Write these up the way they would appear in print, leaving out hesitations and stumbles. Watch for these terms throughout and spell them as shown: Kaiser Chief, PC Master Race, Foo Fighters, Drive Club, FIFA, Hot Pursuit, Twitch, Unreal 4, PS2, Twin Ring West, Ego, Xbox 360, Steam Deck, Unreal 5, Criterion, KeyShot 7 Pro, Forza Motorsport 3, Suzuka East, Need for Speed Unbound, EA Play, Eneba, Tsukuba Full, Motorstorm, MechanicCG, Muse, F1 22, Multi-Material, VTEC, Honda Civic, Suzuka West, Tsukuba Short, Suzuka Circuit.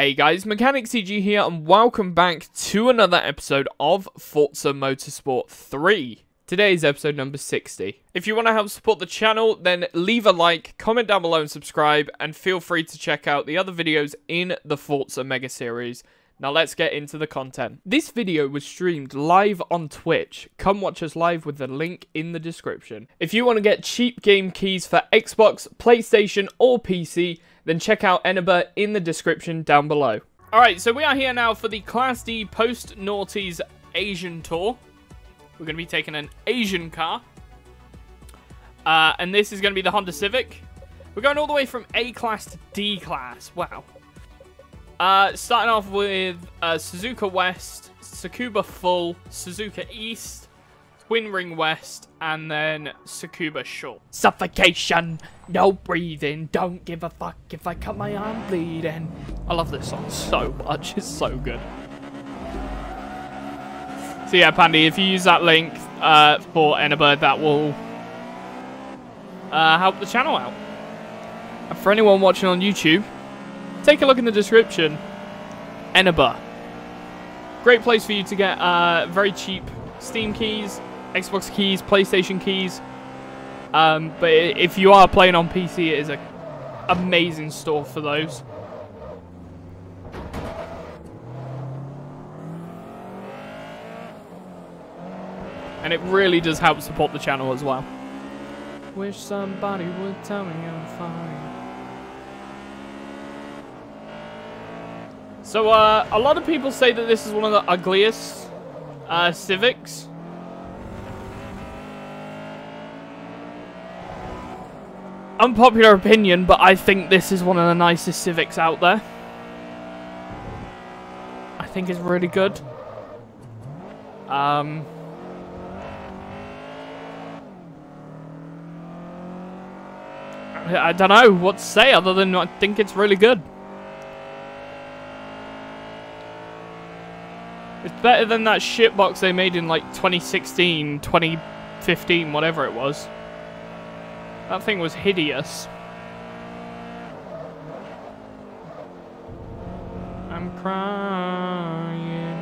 Hey guys, MechanicCG here and welcome back to another episode of Forza Motorsport 3. Today is episode number 60. If you want to help support the channel, then leave a like, comment down below and subscribe, and feel free to check out the other videos in the Forza Mega Series. Now let's get into the content. This video was streamed live on Twitch. Come watch us live with the link in the description. If you want to get cheap game keys for Xbox, PlayStation or PC, then check out Eneba in the description down below. Alright, so we are here now for the Class D Post-Noughties Asian Tour. We're going to be taking an Asian car. And this is going to be the Honda Civic. We're going all the way from A-Class to D-Class. Wow. Starting off with Suzuka West, Tsukuba Full, Suzuka East, Twin Ring West, and then Tsukuba Short. Suffocation, no breathing, don't give a fuck if I cut my arm bleeding. I love this song so much, it's so good. So yeah, Pandy, if you use that link for Eneba, that will help the channel out. And for anyone watching on YouTube, take a look in the description. Eneba. Great place for you to get very cheap Steam keys, Xbox keys, PlayStation keys, but if you are playing on PC, it is an amazing store for those. And it really does help support the channel as well. Wish somebody would tell me I'm fine. So, a lot of people say that this is one of the ugliest Civics. Unpopular opinion, but I think this is one of the nicest Civics out there. I think it's really good. I don't know what to say other than I think it's really good. It's better than that shitbox they made in like 2016, 2015, whatever it was. That thing was hideous. I'm crying.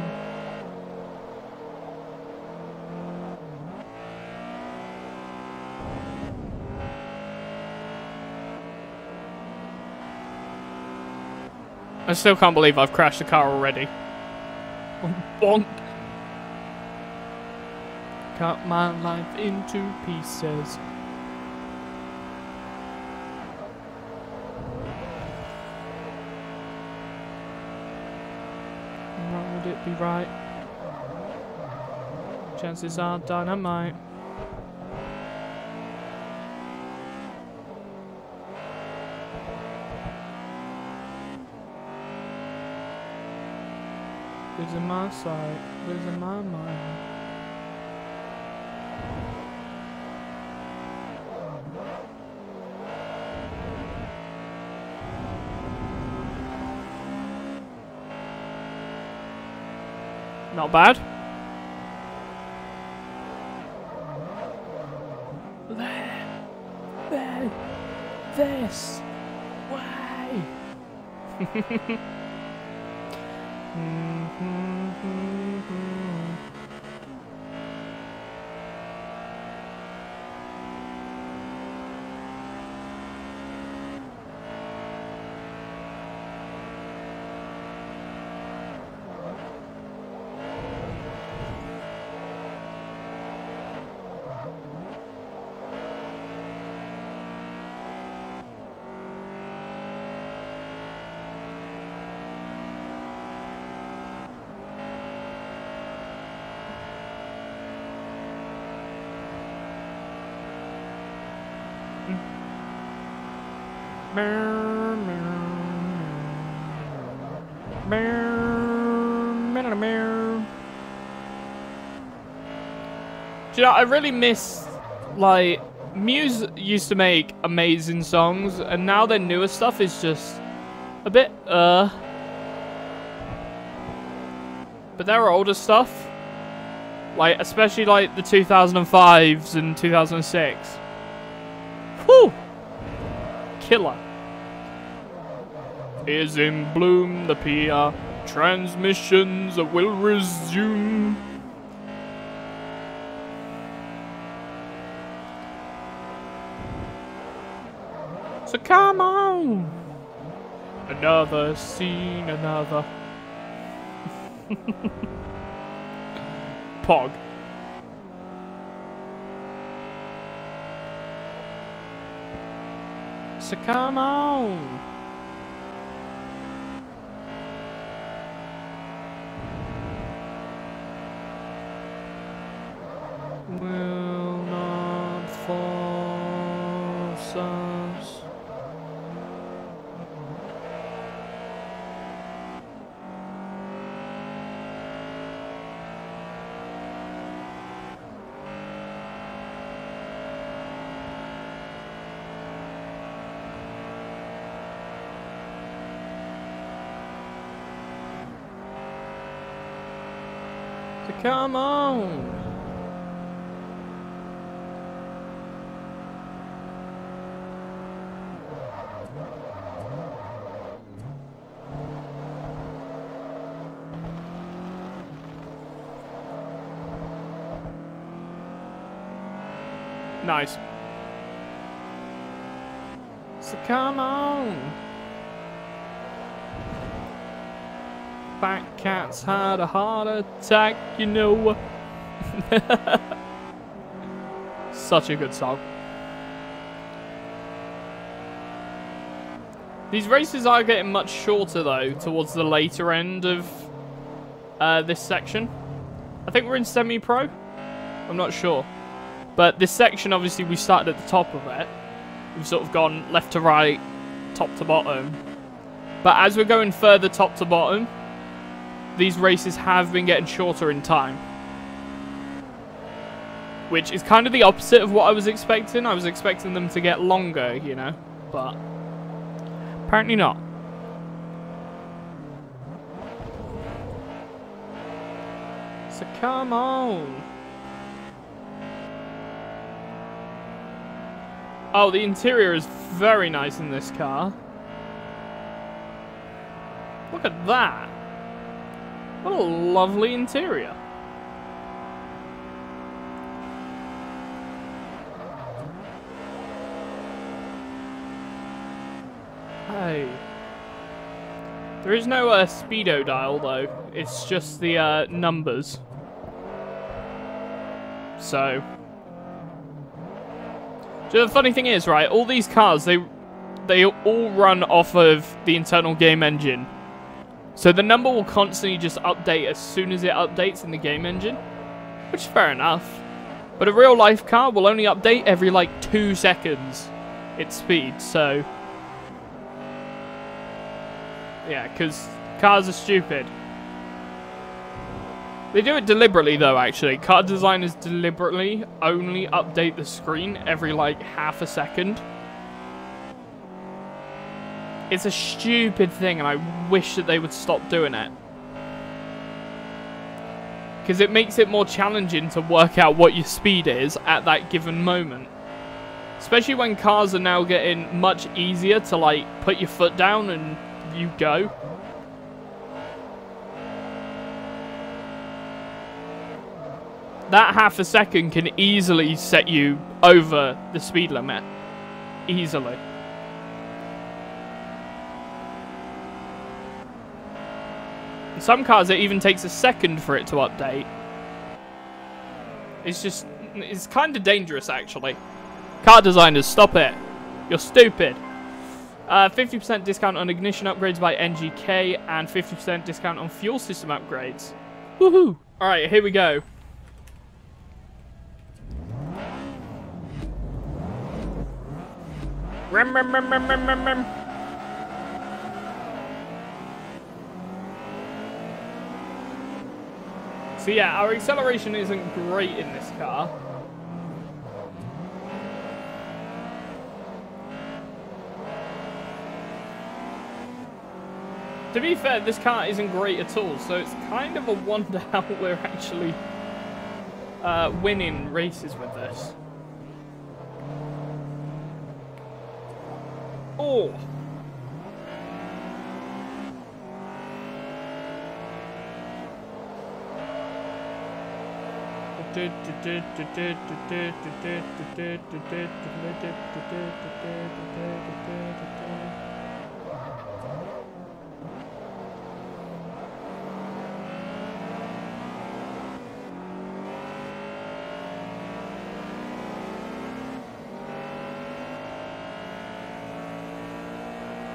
I still can't believe I've crashed the car already. Bonk. Cut my life into pieces. What would it be right? Chances are dynamite. Losing my sight, losing my mind. Not bad. There, this way. Do you know, I really miss, like, Muse used to make amazing songs, and now their newer stuff is just a bit, But their older stuff, like, especially, like, the 2005s and 2006. Whew! Killer. is in bloom. The PR transmissions will resume. So come on! Another scene, another... Pog. So come on! Will not force us. Come on! Nice. So come on! Fat cat's had a heart attack, you know. Such a good song. These races are getting much shorter though, towards the later end of this section. I think we're in semi-pro? I'm not sure. But this section, obviously, we started at the top of it. We've sort of gone left to right, top to bottom. But as we're going further top to bottom, these races have been getting shorter in time, which is kind of the opposite of what I was expecting. I was expecting them to get longer, you know, but apparently not. So come on. Oh, the interior is very nice in this car. Look at that. What a lovely interior. Hey. There is no speedo dial though. It's just the numbers. So. So the funny thing is, right, all these cars, they all run off of the internal game engine. So the number will constantly just update as soon as it updates in the game engine, which is fair enough. But a real life car will only update every like 2 seconds its speed, so... Yeah, because cars are stupid. They do it deliberately though, actually. Car designers deliberately only update the screen every like half a second. It's a stupid thing, and I wish that they would stop doing it. Because it makes it more challenging to work out what your speed is at that given moment. Especially when cars are now getting much easier to, like, put your foot down and you go. That half a second can easily set you over the speed limit. Easily. In some cars, it even takes a second for it to update. It's just... It's kind of dangerous, actually. Car designers, stop it. You're stupid. 50% discount on ignition upgrades by NGK, and 50% discount on fuel system upgrades. Woohoo! Alright, here we go. Rim, rim, rim, rim, rim, rim, rim. So yeah, our acceleration isn't great in this car. To be fair, this car isn't great at all, so it's kind of a wonder how we're actually winning races with this. Oh!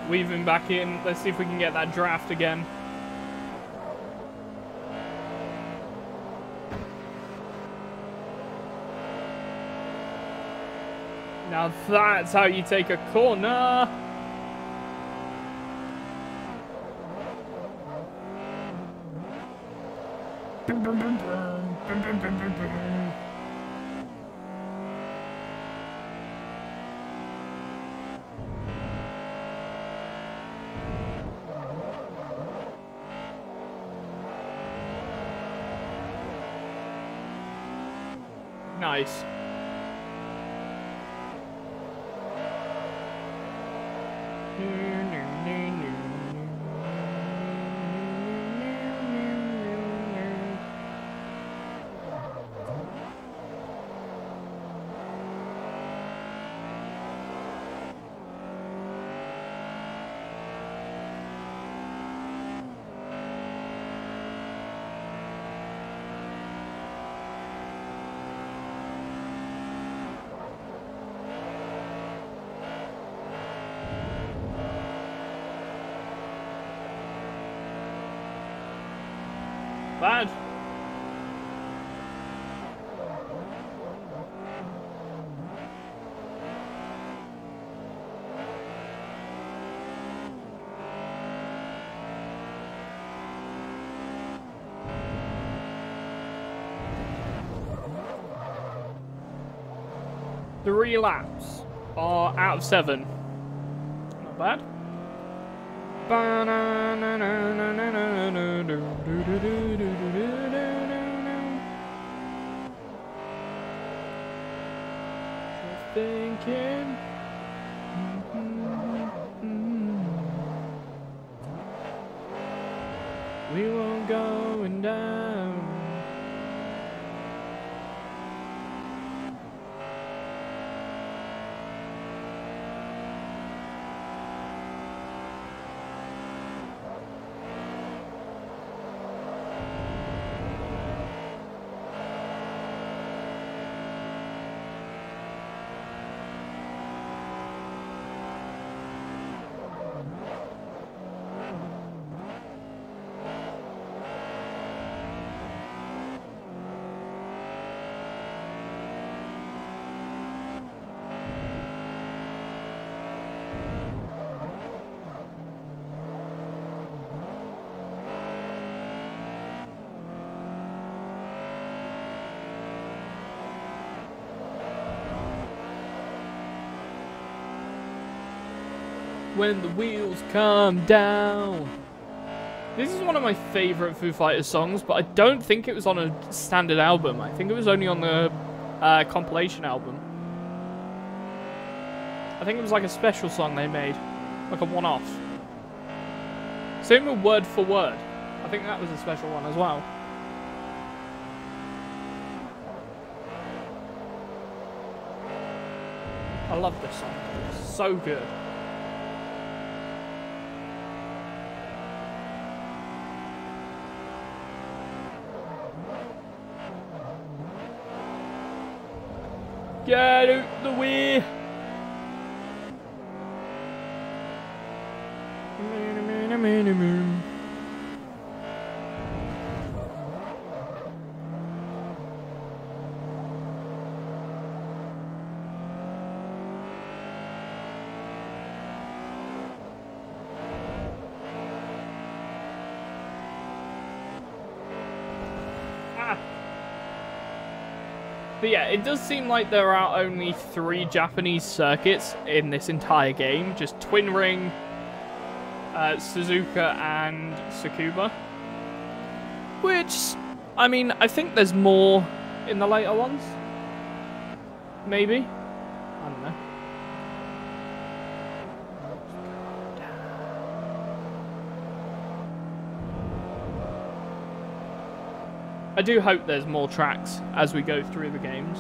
Weaving back in. Let's see if we can get that draft again. Now that's how you take a corner. Nice. Bad. Three laps are out of 7. Not bad. Just thinking. We won't go down. When the wheels come down. This is one of my favourite Foo Fighters songs, but I don't think it was on a standard album. I think it was only on the compilation album. I think it was like a special song they made, like a one-off. Same with Word for Word. I think that was a special one as well. I love this song. It's so good. Get out the way! But yeah, it does seem like there are only 3 Japanese circuits in this entire game. Just Twin Ring, Suzuka, and Tsukuba. Which, I mean, I think there's more in the later ones. Maybe. I don't know. I do hope there's more tracks as we go through the games.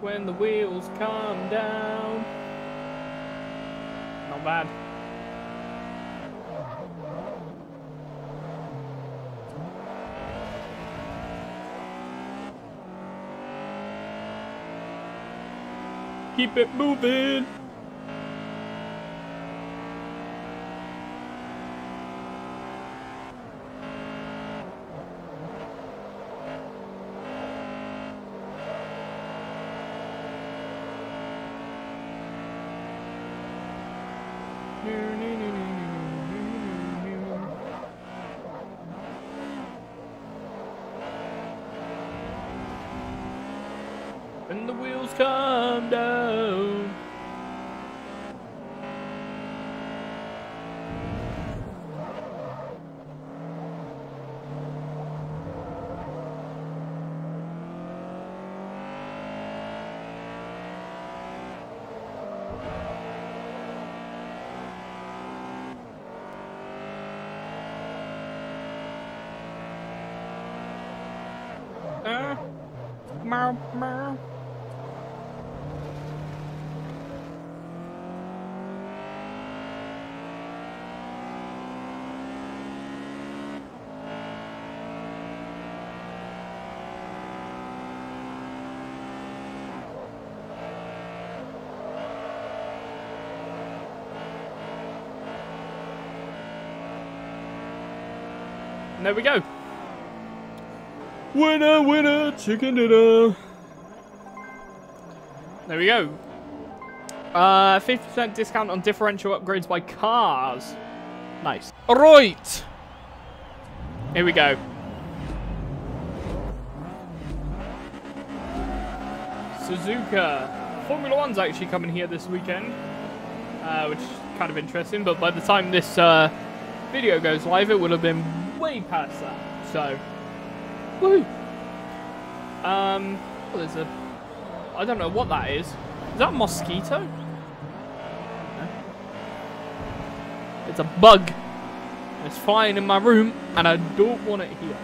When the wheels come down. Not bad. Keep it moving. And the wheels come down. There we go. Winner, winner, chicken dinner. There we go. 50% discount on differential upgrades by cars. Nice. All right. Here we go. Suzuka. Formula One's actually coming here this weekend, which is kind of interesting. But by the time this video goes live, it will have been way past that, so woo. Well, there's a, I don't know what that is. Is that a mosquito? No. It's a bug. It's flying in my room, and I don't want it here.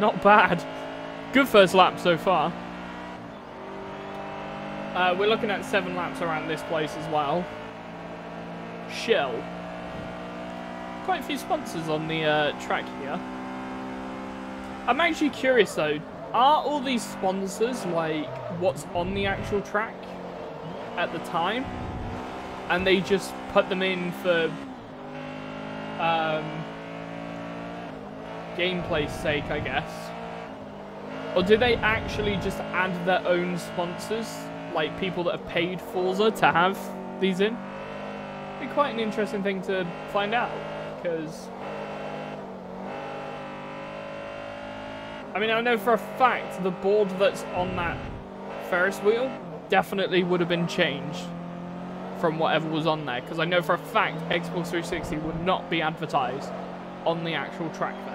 Not bad. Good first lap so far. We're looking at 7 laps around this place as well. Shell. Quite a few sponsors on the track here. I'm actually curious though. Are all these sponsors like what's on the actual track at the time? And they just put them in for... gameplay's sake, I guess. Or do they actually just add their own sponsors, like people that have paid Forza to have these in? It'd be quite an interesting thing to find out, because I mean, I know for a fact the board that's on that Ferris wheel definitely would have been changed from whatever was on there, because I know for a fact Xbox 360 would not be advertised on the actual track there.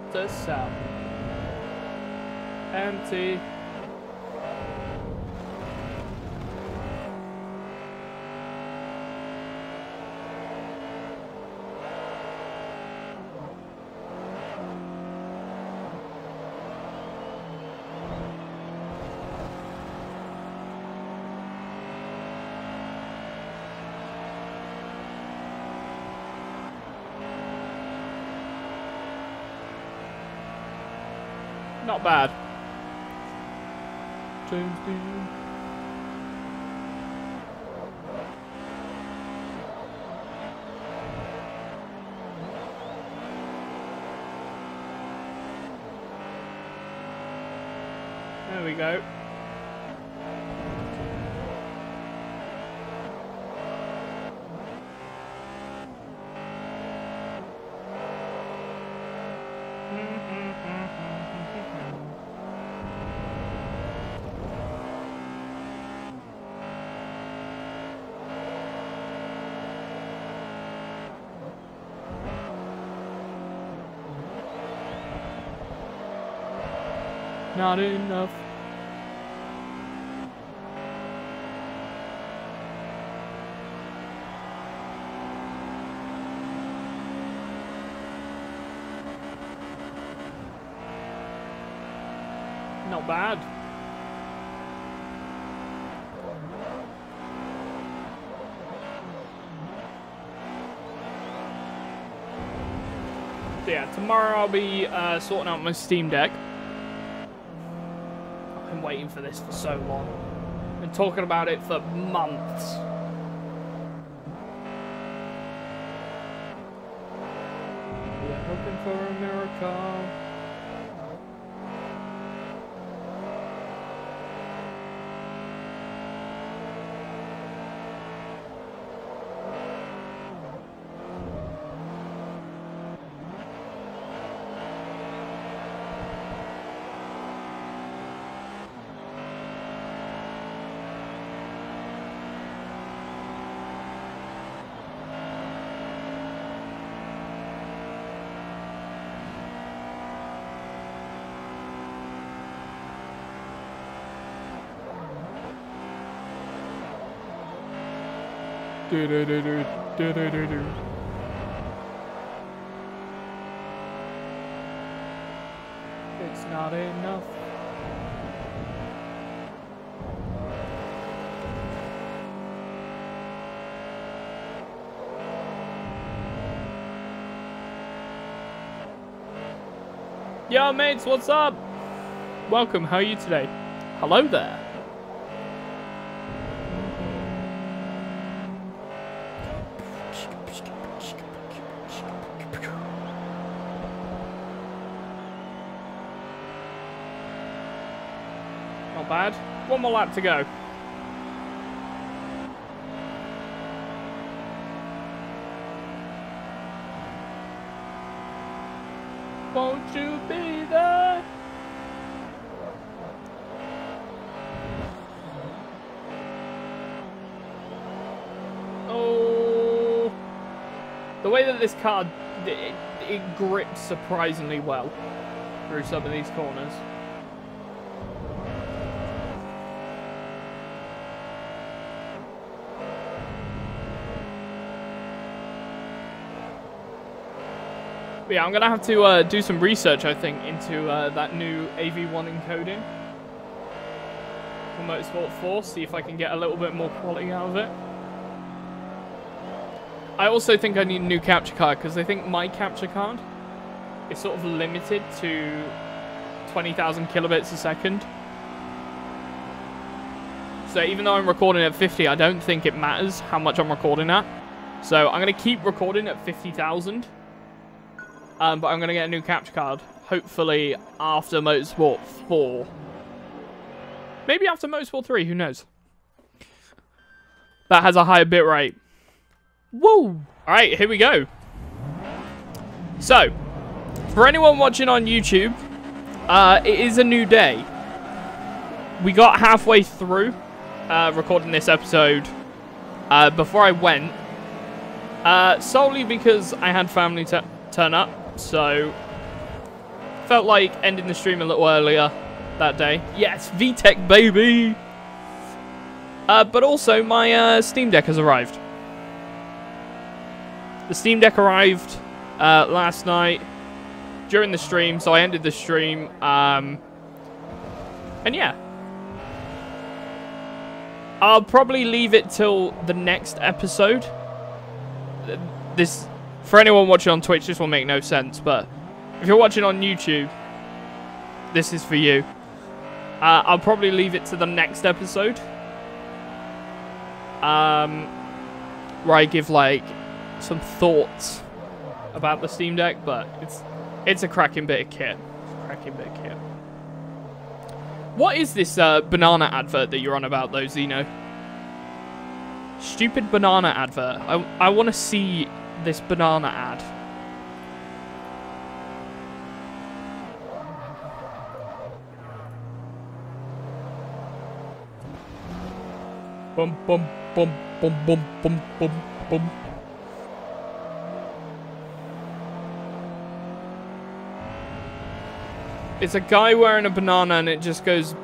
not the south. Empty. Not bad. James Dean. There we go. Not enough. Not bad. So yeah, tomorrow I'll be sorting out my Steam Deck. Waiting for this for so long. Been talking about it for months. We're hoping for a miracle. It's not enough. Yo mates, what's up? Welcome, how are you today? Hello there. Bad. One more lap to go. Won't you be there? Oh, the way that this car it grips surprisingly well through some of these corners. But yeah, I'm gonna have to do some research, I think, into that new AV1 encoding for Motorsport 4, see if I can get a little bit more quality out of it. I also think I need a new capture card, because I think my capture card is sort of limited to 20,000 kilobits a second. So even though I'm recording at 50, I don't think it matters how much I'm recording at. So I'm gonna keep recording at 50,000. But I'm going to get a new capture card, hopefully after Motorsport 4. Maybe after Motorsport 3, who knows? That has a higher bit rate. Woo! Alright, here we go. So, for anyone watching on YouTube, it is a new day. We got halfway through recording this episode before I went. Solely because I had family turn up, so Felt like ending the stream a little earlier that day. Yes, VTEC, baby! But also, my Steam Deck has arrived. The Steam Deck arrived last night during the stream, so I ended the stream. And yeah. I'll probably leave it till the next episode. This, for anyone watching on Twitch, this will make no sense, but if you're watching on YouTube, this is for you. I'll probably leave it to the next episode. Where I give, like, some thoughts about the Steam Deck, but it's a cracking bit of kit. What is this banana advert that you're on about, though, Zeno? Stupid banana advert. I want to see this banana ad. Bum bum bum bum bum bum bum bum. It's a guy wearing a banana and it just goes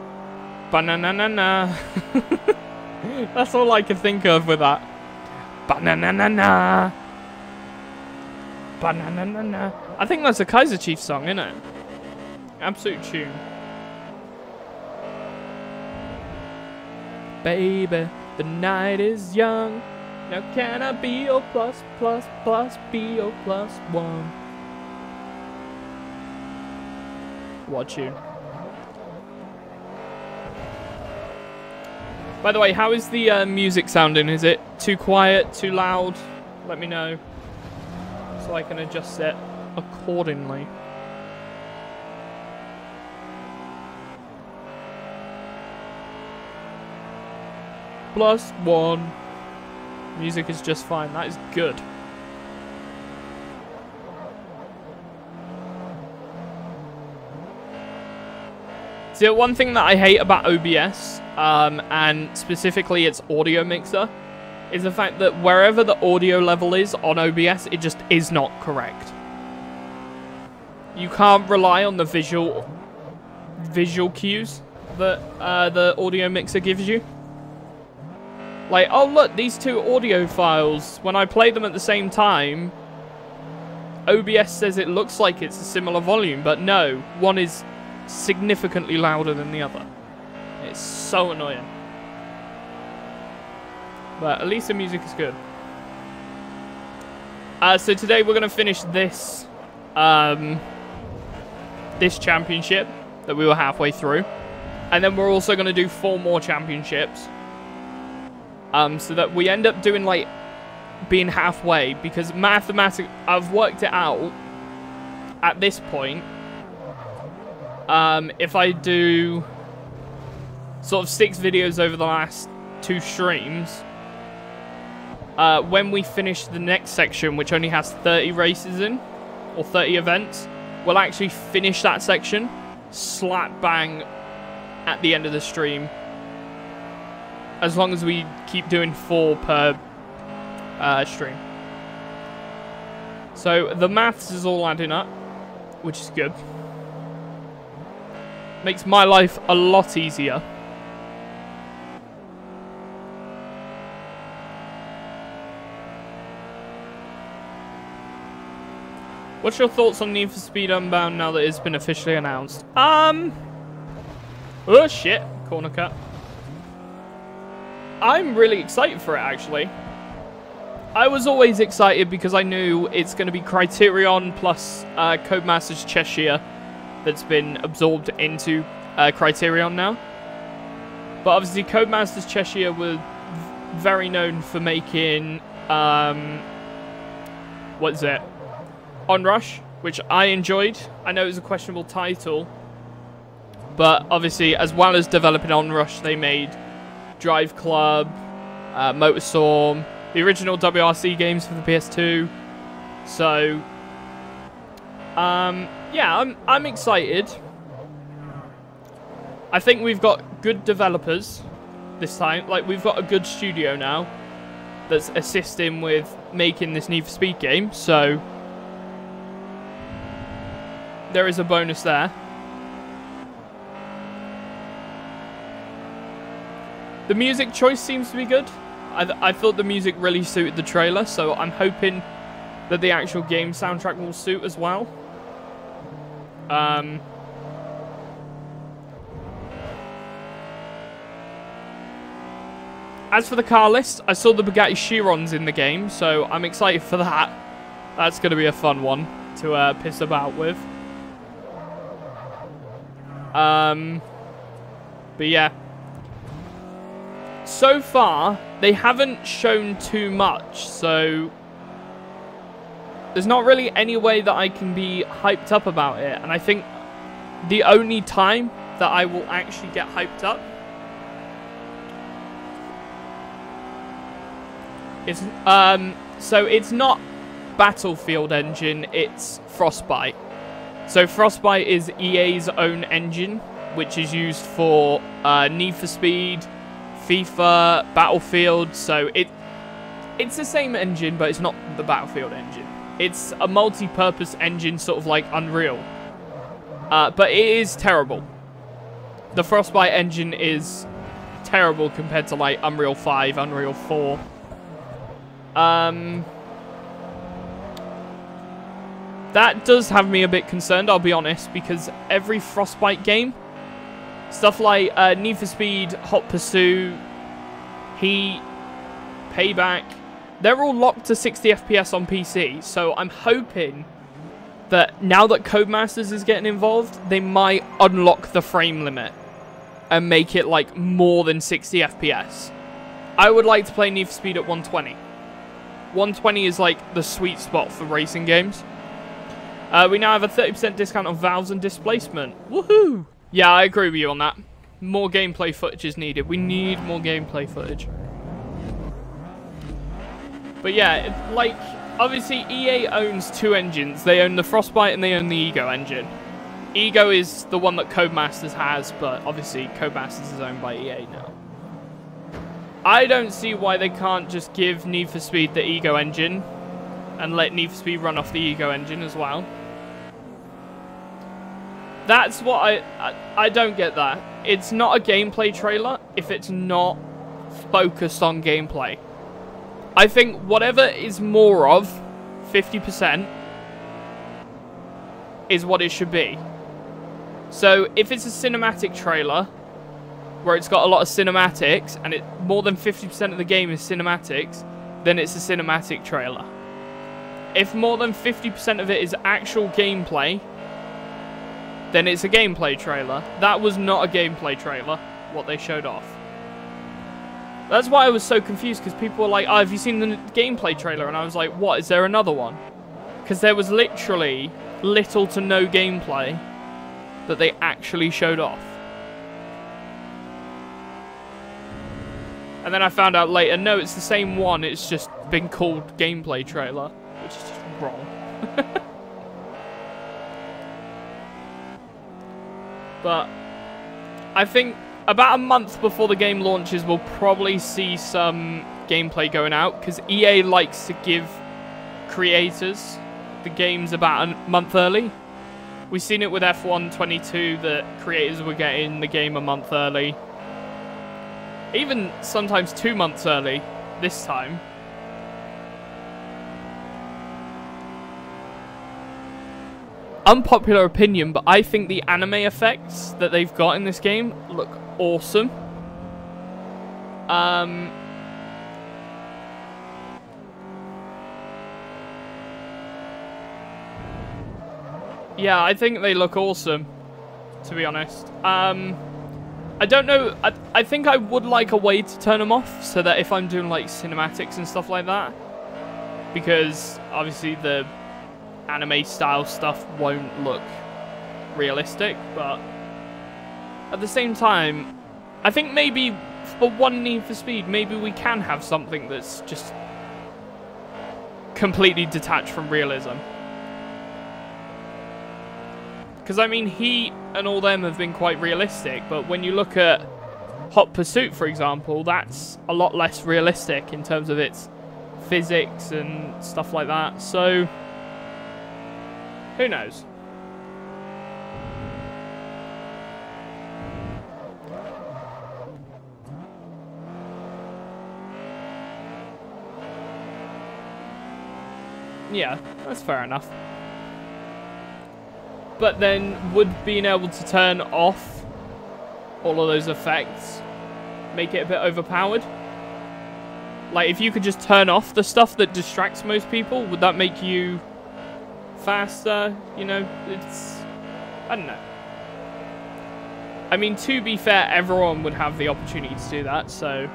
banana. That's all I could think of with that. Banana. Banana. I think that's a Kaiser Chief song, isn't it? Absolute tune. Baby, the night is young. Now can I be your plus, plus, plus, be your plus one? What tune? By the way, how is the music sounding? Is it too quiet, too loud? Let me know so I can adjust it accordingly. Plus one. Music is just fine. That is good. See, one thing that I hate about OBS, and specifically its audio mixer, is the fact that wherever the audio level is on OBS, it just is not correct. You can't rely on the visual cues that the audio mixer gives you. Like, oh look, these two audio files, when I play them at the same time, OBS says it looks like it's a similar volume, but no, one is significantly louder than the other. It's so annoying. But at least the music is good. So today we're going to finish this, this championship that we were halfway through. And then we're also going to do 4 more championships. So that we end up doing, like, being halfway, because mathematically, I've worked it out at this point. If I do sort of 6 videos over the last 2 streams, when we finish the next section, which only has 30 races in, or 30 events, we'll actually finish that section slap bang at the end of the stream. As long as we keep doing 4 per stream. So the maths is all adding up, which is good. Makes my life a lot easier. What's your thoughts on Need for Speed Unbound now that it's been officially announced? Oh shit, corner cut. I'm really excited for it, actually. I was always excited because I knew it's going to be Criterion plus Codemasters Cheshire that's been absorbed into Criterion now. But obviously Codemasters Cheshire were very known for making... what's it? Onrush, which I enjoyed. I know it was a questionable title. But obviously, as well as developing Onrush, they made Drive Club, Motorstorm, the original WRC games for the PS2. So, yeah, I'm excited. I think we've got good developers this time. Like, we've got a good studio now that's assisting with making this Need for Speed game. So, there is a bonus there. The music choice seems to be good. I thought the music really suited the trailer, so I'm hoping that the actual game soundtrack will suit as well. As for the car list, I saw the Bugatti Chiron's in the game, so I'm excited for that. That's going to be a fun one to piss about with. But yeah. So far, they haven't shown too much, so there's not really any way that I can be hyped up about it. And I think the only time that I will actually get hyped up is, so it's not Battlefield engine, it's Frostbite. So Frostbite is EA's own engine, which is used for Need for Speed, FIFA, Battlefield. So it's the same engine, but it's not the Battlefield engine. It's a multi-purpose engine, sort of like Unreal. But it is terrible. The Frostbite engine is terrible compared to like Unreal 5, Unreal 4. That does have me a bit concerned, I'll be honest, because every Frostbite game, stuff like Need for Speed, Hot Pursuit, Heat, Payback, they're all locked to 60 FPS on PC, so I'm hoping that now that Codemasters is getting involved, they might unlock the frame limit and make it like more than 60 FPS. I would like to play Need for Speed at 120. 120 is like the sweet spot for racing games. We now have a 30% discount on valves and displacement. Woohoo! Yeah, I agree with you on that. More gameplay footage is needed. We need more gameplay footage. But yeah, like, obviously EA owns two engines. They own the Frostbite and they own the Ego engine. Ego is the one that Codemasters has, but obviously Codemasters is owned by EA now. I don't see why they can't just give Need for Speed the Ego engine and let Need for Speed run off the Ego engine as well. That's what I don't get that. It's not a gameplay trailer if it's not focused on gameplay. I think whatever is more of 50% is what it should be. So if it's a cinematic trailer where it's got a lot of cinematics and it more than 50% of the game is cinematics, then it's a cinematic trailer. If more than 50% of it is actual gameplay, then it's a gameplay trailer. That was not a gameplay trailer, what they showed off. That's why I was so confused, because people were like, oh, have you seen the gameplay trailer? And I was like, what, is there another one? Because there was literally little to no gameplay that they actually showed off. And then I found out later, no, it's the same one, it's just been called gameplay trailer, which is just wrong. But I think about a month before the game launches, we'll probably see some gameplay going out, because EA likes to give creators the games about a month early. We've seen it with F1 22 that creators were getting the game a month early. Even sometimes 2 months early this time. Unpopular opinion, but I think the anime effects that they've got in this game look awesome. Yeah, I think they look awesome, to be honest. I don't know. I think I would like a way to turn them off, so that if I'm doing like cinematics and stuff like that, because obviously the anime style stuff won't look realistic. But at the same time, I think maybe for one Need for Speed, maybe we can have something that's just completely detached from realism, because I mean Heat and all them have been quite realistic, but when you look at Hot Pursuit, for example, that's a lot less realistic in terms of its physics and stuff like that. So who knows? Yeah, that's fair enough. But then, would being able to turn off all of those effects make it a bit overpowered? Like, if you could just turn off the stuff that distracts most people, would that make you faster? You know, it's... I don't know. I mean, to be fair, everyone would have the opportunity to do that, so...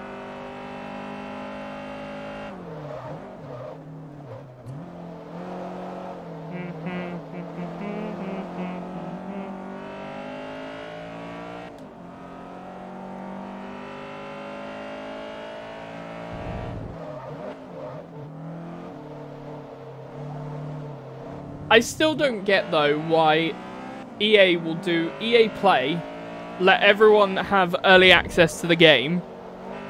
I still don't get, though, why EA will do EA Play, let everyone have early access to the game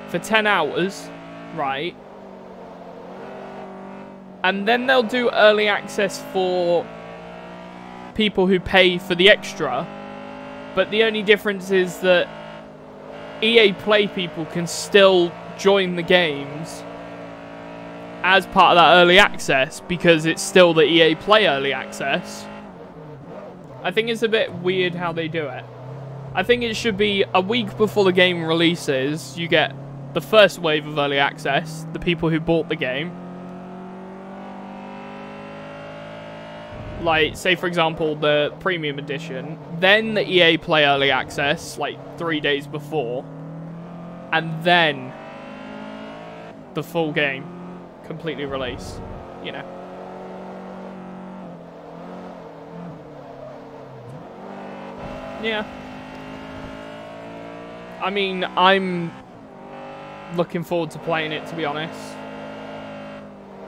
for 10 hours, right? And then they'll do early access for people who pay for the extra, but the only difference is that EA Play people can still join the games as part of that early access, because it's still the EA Play early access. I think it's a bit weird how they do it. I think it should be a week before the game releases, you get the first wave of early access, the people who bought the game. Like, say for example, the Premium Edition, then the EA Play early access, like 3 days before, and then the full game completely released, you know. Yeah. I mean, I'm looking forward to playing it, to be honest.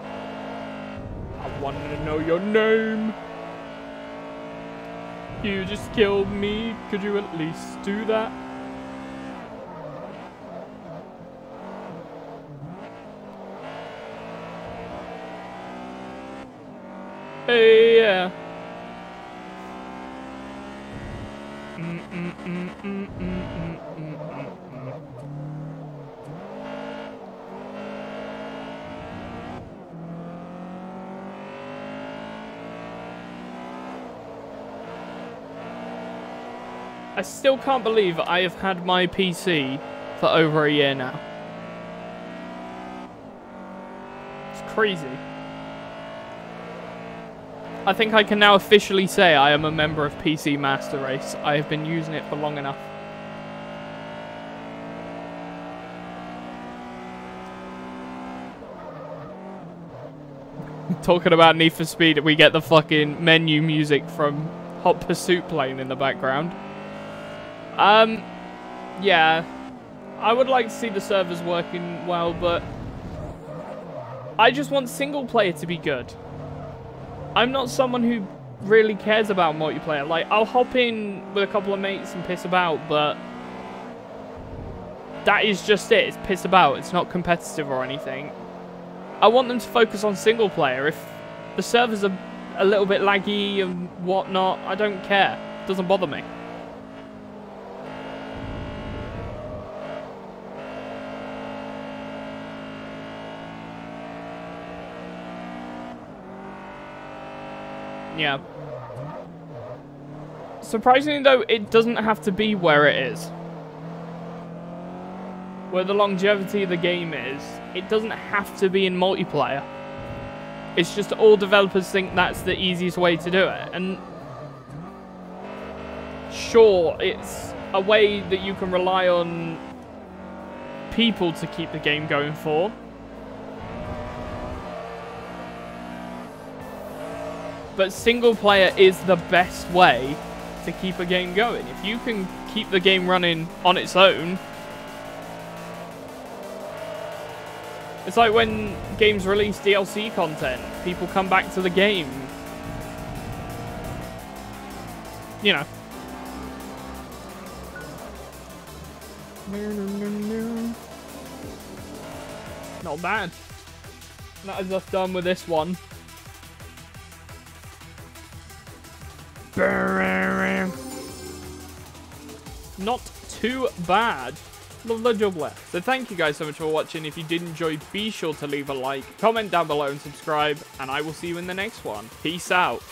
I wanted to know your name. You just killed me. Could you at least do that? Hey, yeah. I still can't believe I have had my PC for over a year now. It's crazy. I think I can now officially say I am a member of PC Master Race. I have been using it for long enough. Talking about Need for Speed, we get the fucking menu music from Hot Pursuit playing in the background. Yeah. I would like to see the servers working well, but... I just want single player to be good. I'm not someone who really cares about multiplayer. Like, I'll hop in with a couple of mates and piss about, but that is just it. It's piss about. It's not competitive or anything. I want them to focus on single player. If the servers are a little bit laggy and whatnot, I don't care. It doesn't bother me. Yeah. Surprisingly, though, it doesn't have to be where it is. Where the longevity of the game is, it doesn't have to be in multiplayer. It's just all developers think that's the easiest way to do it. And sure, it's a way that you can rely on people to keep the game going for. But single player is the best way to keep a game going. If you can keep the game running on its own. It's like when games release DLC content. People come back to the game. You know. Not bad. That is us done with this one. Not too bad. another job left. So thank you guys so much for watching. If you did enjoy, be sure to leave a like, comment down below and subscribe, and I will see you in the next one. Peace out.